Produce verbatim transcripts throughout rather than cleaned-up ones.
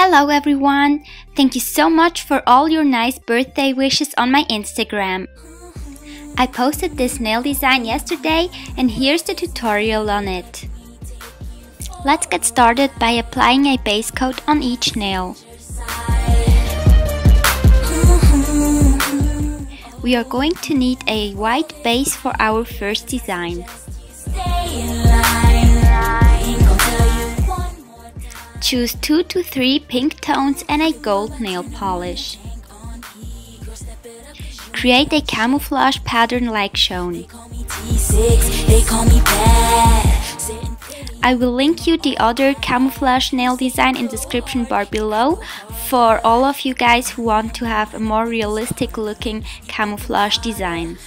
Hello everyone! Thank you so much for all your nice birthday wishes on my Instagram. I posted this nail design yesterday and here's the tutorial on it. Let's get started by applying a base coat on each nail. We are going to need a white base for our first design. Choose two to three pink tones and a gold nail polish. Create a camouflage pattern like shown. I will link you the other camouflage nail design in the description bar below for all of you guys who want to have a more realistic looking camouflage design.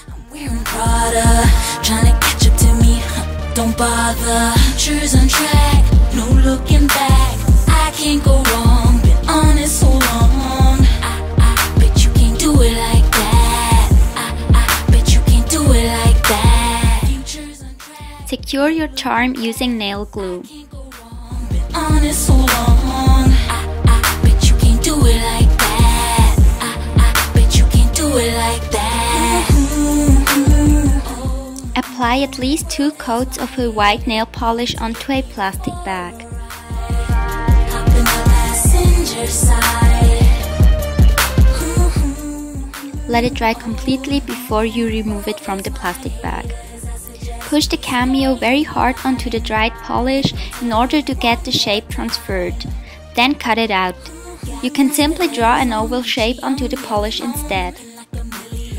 Secure your charm using nail glue. Apply at least two coats of a white nail polish onto a plastic bag. Let it dry completely before you remove it from the plastic bag. Push the cameo very hard onto the dried polish in order to get the shape transferred. Then cut it out. You can simply draw an oval shape onto the polish instead.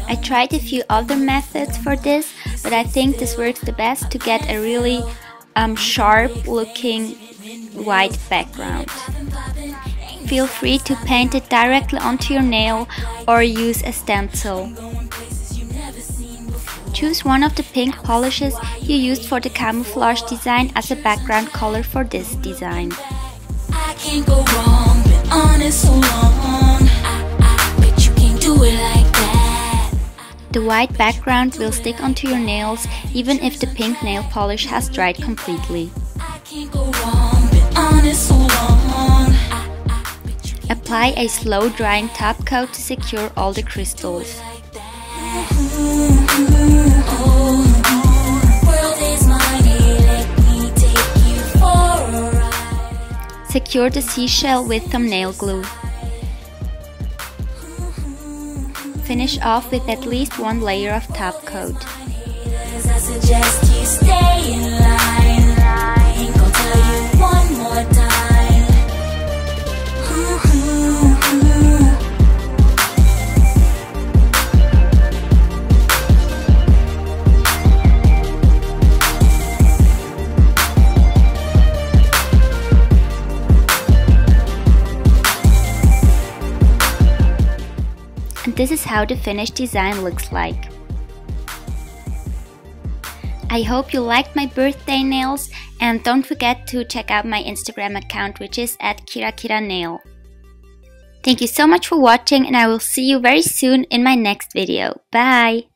I tried a few other methods for this, but I think this works the best to get a really um, sharp looking white background. Feel free to paint it directly onto your nail or use a stencil. Choose one of the pink polishes you used for the camouflage design as a background color for this design. The white background will stick onto your nails even if the pink nail polish has dried completely. Apply a slow drying top coat to secure all the crystals. Secure the seashell with some nail glue. Finish off with at least one layer of top coat. This is how the finished design looks like. I hope you liked my birthday nails and don't forget to check out my Instagram account, which is at kirakiranail. Thank you so much for watching and I will see you very soon in my next video. Bye!